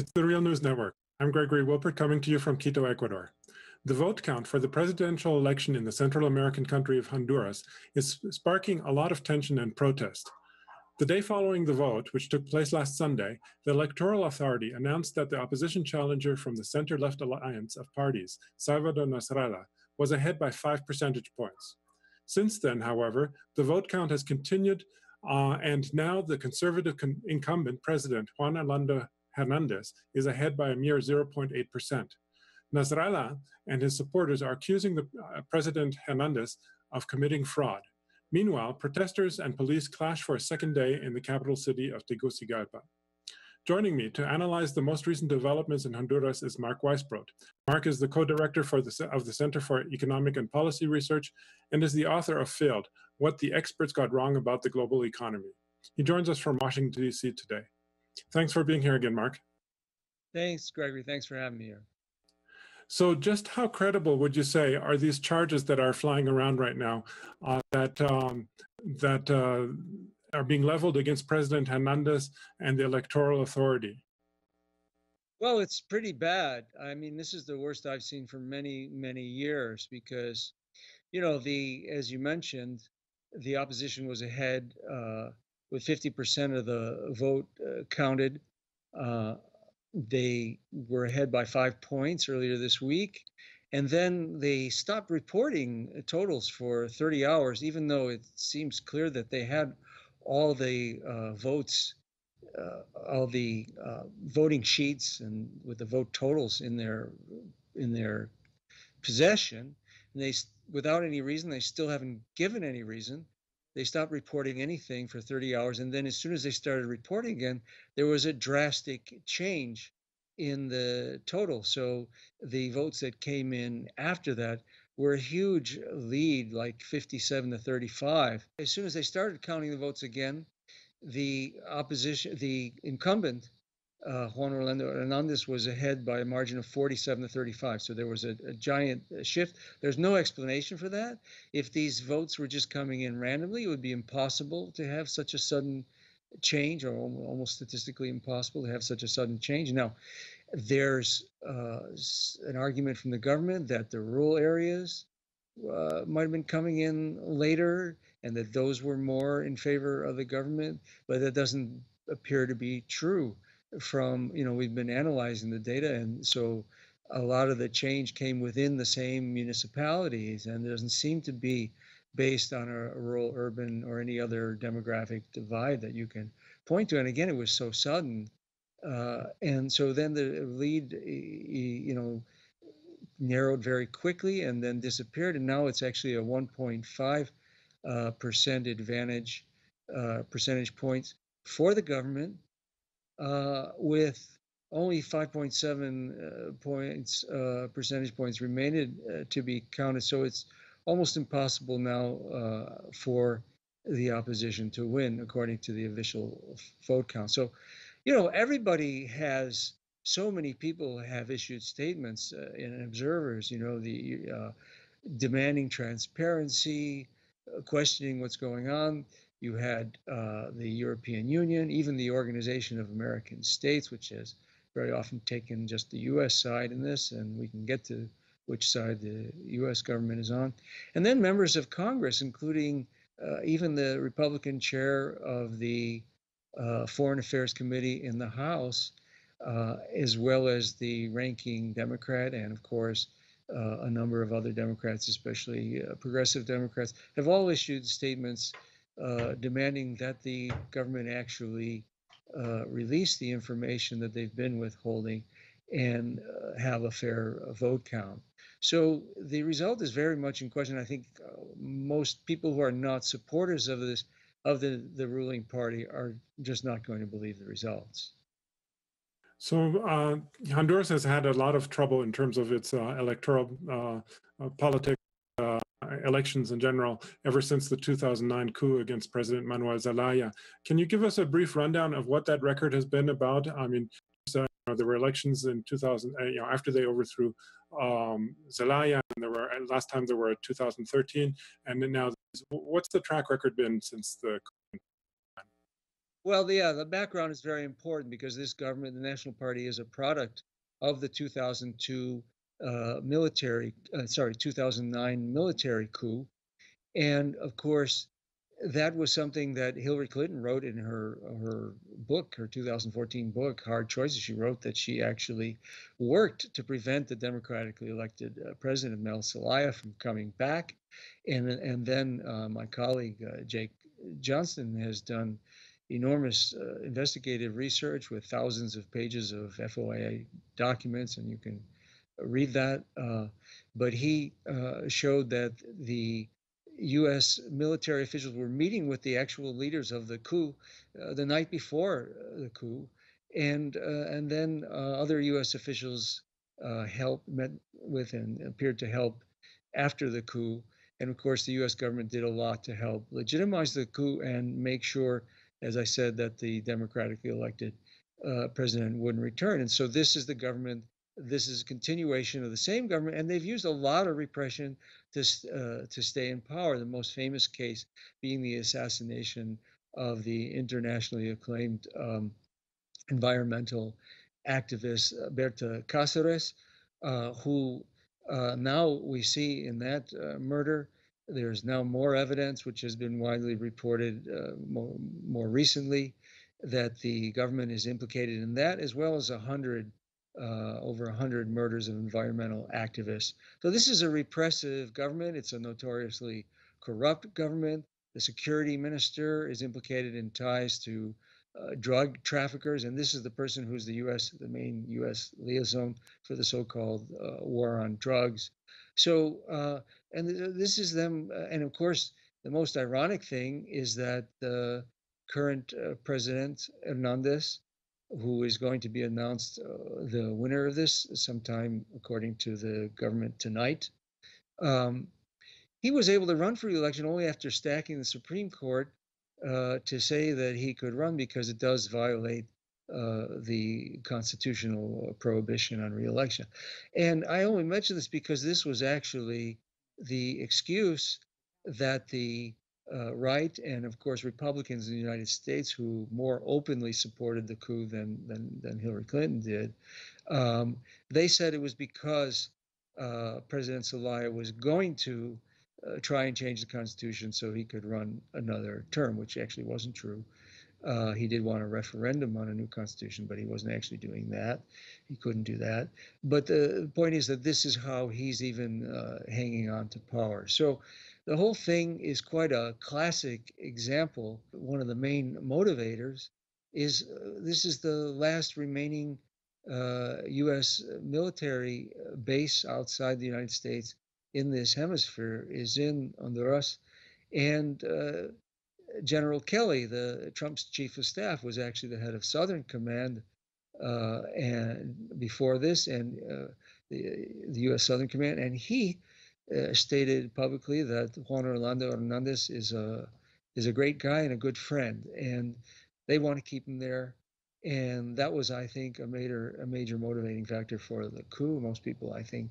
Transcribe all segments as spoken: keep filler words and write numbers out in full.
It's the Real News Network. I'm Gregory Wilpert, coming to you from Quito, Ecuador. The vote count for the presidential election in the Central American country of Honduras is sparking a lot of tension and protest. The day following the vote, which took place last Sunday, the Electoral Authority announced that the opposition challenger from the center-left alliance of parties, Salvador Nasralla, was ahead by five percentage points. Since then, however, the vote count has continued, uh, and now the conservative con- incumbent president, Juan Orlando Hernandez, is ahead by a mere zero point eight percent. Nasralla and his supporters are accusing the uh, President Hernandez of committing fraud. Meanwhile, protesters and police clash for a second day in the capital city of Tegucigalpa. Joining me to analyze the most recent developments in Honduras is Mark Weisbrot. Mark is the co-director for the, of the Center for Economic and Policy Research and is the author of Failed, What the Experts Got Wrong About the Global Economy. He joins us from Washington, D C today. Thanks for being here again, Mark. Thanks, Gregory. Thanks for having me here. So just how credible would you say are these charges that are flying around right now uh, that um, that uh, are being leveled against President Hernandez and the Electoral Authority? Well, it's pretty bad. I mean, this is the worst I've seen for many, many years because, you know, the as you mentioned, the opposition was ahead uh, with fifty percent of the vote uh, counted. Uh, They were ahead by five points earlier this week, and then they stopped reporting totals for thirty hours, even though it seems clear that they had all the uh, votes, uh, all the uh, voting sheets, and with the vote totals in their in their possession. And they, without any reason, they still haven't given any reason. They stopped reporting anything for thirty hours, and then as soon as they started reporting again, there was a drastic change in the total. So the votes that came in after that were a huge lead, like fifty-seven to thirty-five. As soon as they started counting the votes again, the opposition, the incumbent, uh, Juan Orlando Hernandez, was ahead by a margin of forty-seven to thirty-five. So there was a, a giant shift. There's no explanation for that. If these votes were just coming in randomly, it would be impossible to have such a sudden change, or almost statistically impossible to have such a sudden change. Now, there's uh, an argument from the government that the rural areas uh, might have been coming in later and that those were more in favor of the government, but that doesn't appear to be true. From, you know, we've been analyzing the data, and so a lot of the change came within the same municipalities, and it doesn't seem to be based on a rural, urban, or any other demographic divide that you can point to. And again, it was so sudden. Uh, and so then the lead, you know, narrowed very quickly and then disappeared. And now it's actually a one point five uh, percent advantage, uh, percentage points for the government, Uh, with only five point seven uh, points, uh, percentage points remaining uh, to be counted. So it's almost impossible now uh, for the opposition to win, according to the official vote count. So, you know, everybody has, so many people have issued statements uh, in observers, you know, the uh, demanding transparency, uh, questioning what's going on. You had uh, the European Union, even the Organization of American States, which has very often taken just the U S side in this, and we can get to which side the U S government is on. And then members of Congress, including uh, even the Republican chair of the uh, Foreign Affairs Committee in the House, uh, as well as the ranking Democrat, and of course, uh, a number of other Democrats, especially uh, progressive Democrats, have all issued statements Uh, demanding that the government actually uh, release the information that they've been withholding and uh, have a fair uh, vote count. So the result is very much in question. I think uh, most people who are not supporters of this, of the, the ruling party, are just not going to believe the results. So uh, Honduras has had a lot of trouble in terms of its uh, electoral uh, uh, politics. Uh, elections in general, ever since the two thousand nine coup against President Manuel Zelaya. Can you give us a brief rundown of what that record has been about? I mean, so, you know, there were elections in two thousand, you know, after they overthrew um, Zelaya, and there were, and last time there were two thousand thirteen, and then now, what's the track record been since the coup? Well, yeah, the background is very important because this government, the National Party, is a product of the two thousand two uh, military, uh, sorry, two thousand nine military coup. And of course, that was something that Hillary Clinton wrote in her her book, her two thousand fourteen book, Hard Choices. She wrote that she actually worked to prevent the democratically elected uh, president, Manuel Zelaya, from coming back. And, and then uh, my colleague, uh, Jake Johnson, has done enormous uh, investigative research with thousands of pages of F O I A documents, and you can read that. Uh, but he uh, showed that the U S military officials were meeting with the actual leaders of the coup uh, the night before the coup, and uh, and then uh, other U S officials uh, helped, met with, and appeared to help after the coup. And of course, the U S government did a lot to help legitimize the coup and make sure, as I said, that the democratically elected uh, president wouldn't return. And so this is the government. This is a continuation of the same government, and they've used a lot of repression to uh, to stay in power. The most famous case being the assassination of the internationally acclaimed um, environmental activist Berta Cáceres, uh, who uh, now we see in that uh, murder. There's now more evidence, which has been widely reported uh, more, more recently, that the government is implicated in that, as well as a hundred. Uh, over one hundred murders of environmental activists. So this is a repressive government. It's a notoriously corrupt government. The security minister is implicated in ties to uh, drug traffickers, and this is the person who's the U S, the main U S liaison for the so-called uh, war on drugs. So, uh, and th this is them, uh, and of course, the most ironic thing is that the current uh, president, Hernandez, who is going to be announced uh, the winner of this sometime, according to the government, tonight. Um, he was able to run for re-election only after stacking the Supreme Court uh, to say that he could run because it does violate uh, the constitutional prohibition on re-election. And I only mention this because this was actually the excuse that the Uh, right, and of course Republicans in the United States, who more openly supported the coup than than, than Hillary Clinton did, um, they said it was because uh, President Zelaya was going to uh, try and change the Constitution so he could run another term, which actually wasn't true. Uh, he did want a referendum on a new Constitution, but he wasn't actually doing that. He couldn't do that. But the point is that this is how he's even uh, hanging on to power. So the whole thing is quite a classic example. One of the main motivators is uh, this is the last remaining uh, U S military base outside the United States in this hemisphere is in Honduras. And uh, General Kelly, the Trump's chief of staff, was actually the head of Southern Command uh, and before this, and uh, the, the U S Southern Command, and he Uh, stated publicly that Juan Orlando Hernandez is a is a great guy and a good friend, and they want to keep him there. And that was, I think, a major a major motivating factor for the coup. Most people, I think,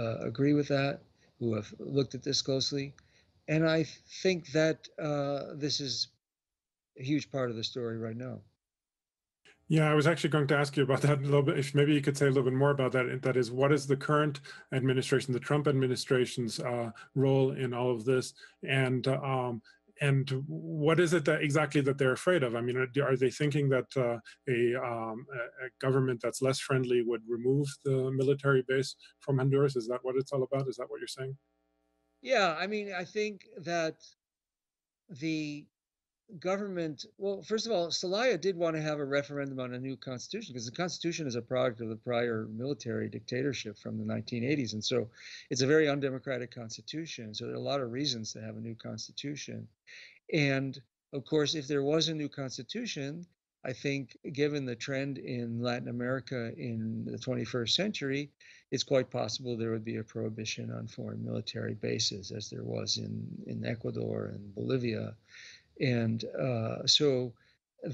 uh, agree with that, who have looked at this closely. And I think that uh, this is a huge part of the story right now. Yeah, I was actually going to ask you about that a little bit. If maybe you could say a little bit more about that. That is, what is the current administration, the Trump administration's uh, role in all of this, and um, and what is it that exactly that they're afraid of? I mean, are, are they thinking that uh, a, um, a government that's less friendly would remove the military base from Honduras? Is that what it's all about? Is that what you're saying? Yeah, I mean, I think that the government, well, first of all, Zelaya did want to have a referendum on a new constitution because the Constitution is a product of the prior military dictatorship from the nineteen eighties. And so it's a very undemocratic constitution. So there are a lot of reasons to have a new constitution. And of course, if there was a new constitution, I think given the trend in Latin America in the twenty-first century, it's quite possible there would be a prohibition on foreign military bases, as there was in, in Ecuador and Bolivia. And uh, so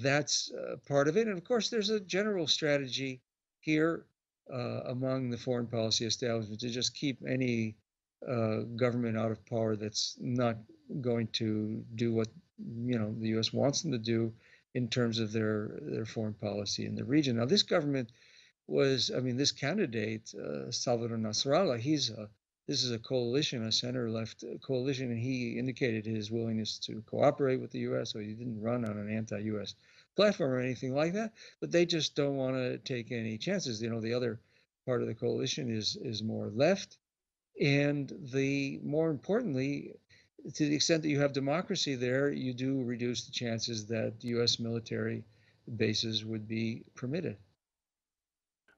that's uh, part of it. And of course, there's a general strategy here uh, among the foreign policy establishment to just keep any uh, government out of power that's not going to do what, you know, the U S wants them to do, in terms of their, their foreign policy in the region. Now, this government was, I mean, this candidate, uh, Salvador Nasralla, he's a, this is a coalition, a center-left coalition, and he indicated his willingness to cooperate with the U S, so he didn't run on an anti-U S platform or anything like that, but they just don't want to take any chances. You know, the other part of the coalition is is more left, and the more importantly, to the extent that you have democracy there, you do reduce the chances that U S military bases would be permitted.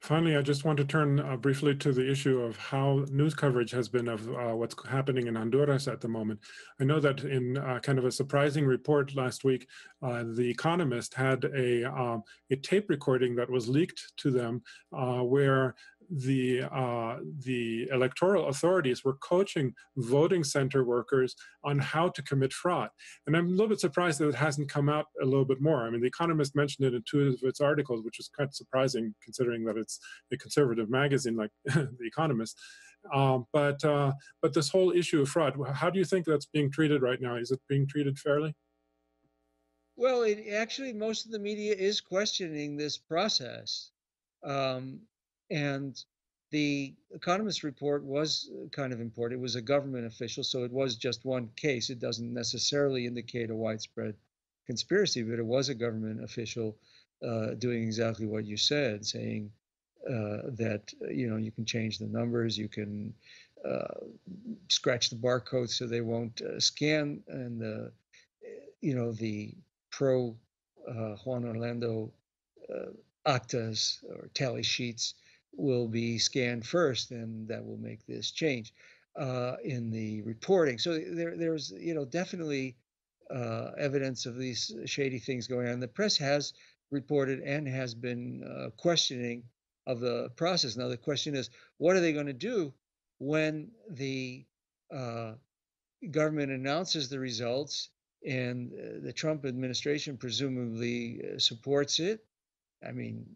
Finally, I just want to turn uh, briefly to the issue of how news coverage has been of uh, what's happening in Honduras at the moment. I know that in uh, kind of a surprising report last week, uh, The Economist had a, uh, a tape recording that was leaked to them uh, where the uh, the electoral authorities were coaching voting center workers on how to commit fraud. And I'm a little bit surprised that it hasn't come out a little bit more. I mean, The Economist mentioned it in two of its articles, which is kind of surprising considering that it's a conservative magazine like The Economist. Uh, but, uh, but this whole issue of fraud, how do you think that's being treated right now? Is it being treated fairly? Well, it, actually, most of the media is questioning this process. Um, And the Economist report was kind of important. It was a government official, so it was just one case. It doesn't necessarily indicate a widespread conspiracy, but it was a government official uh, doing exactly what you said, saying uh, that, you know, you can change the numbers, you can uh, scratch the barcode so they won't uh, scan. And, the, you know, the pro uh, Juan Orlando uh, actas or tally sheets will be scanned first, and that will make this change uh, in the reporting. So there, there's, you know, definitely uh, evidence of these shady things going on. The press has reported and has been uh, questioning of the process. Now the question is, what are they going to do when the uh, government announces the results and uh, the Trump administration presumably uh, supports it? I mean,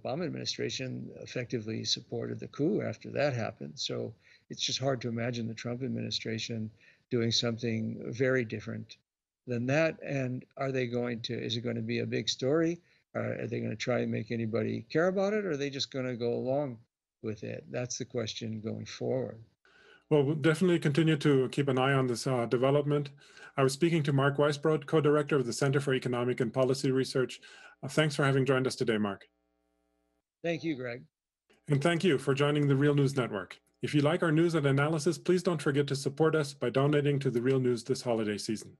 Obama administration effectively supported the coup after that happened. So it's just hard to imagine the Trump administration doing something very different than that. And are they going to, is it going to be a big story? Are they going to try and make anybody care about it? Or are they just going to go along with it? That's the question going forward. Well, we'll definitely continue to keep an eye on this uh, development. I was speaking to Mark Weisbrot, co-director of the Center for Economic and Policy Research. Uh, thanks for having joined us today, Mark. Thank you, Greg. And thank you for joining the Real News Network. If you like our news and analysis, please don't forget to support us by donating to the Real News this holiday season.